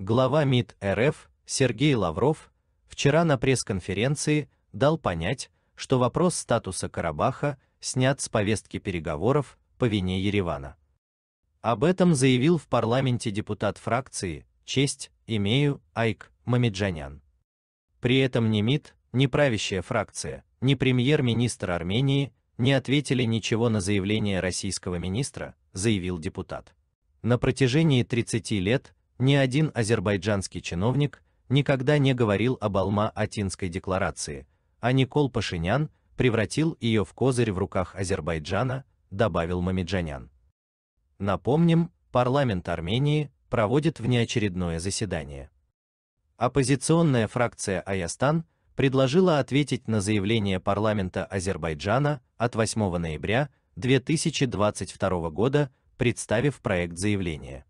Глава МИД РФ Сергей Лавров вчера на пресс-конференции дал понять, что вопрос статуса Карабаха снят с повестки переговоров по вине Еревана. Об этом заявил в парламенте депутат фракции «Честь имею» Айк Мамиджанян. При этом ни МИД, ни правящая фракция, ни премьер-министр Армении не ответили ничего на заявление российского министра, заявил депутат. На протяжении 30 лет ни один азербайджанский чиновник никогда не говорил об Алма-Атинской декларации, а Никол Пашинян превратил ее в козырь в руках Азербайджана, добавил Мамиджанян. Напомним, парламент Армении проводит внеочередное заседание. Оппозиционная фракция Айастан предложила ответить на заявление парламента Азербайджана от 8 ноября 2022 года, представив проект заявления.